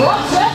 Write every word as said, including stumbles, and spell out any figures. What's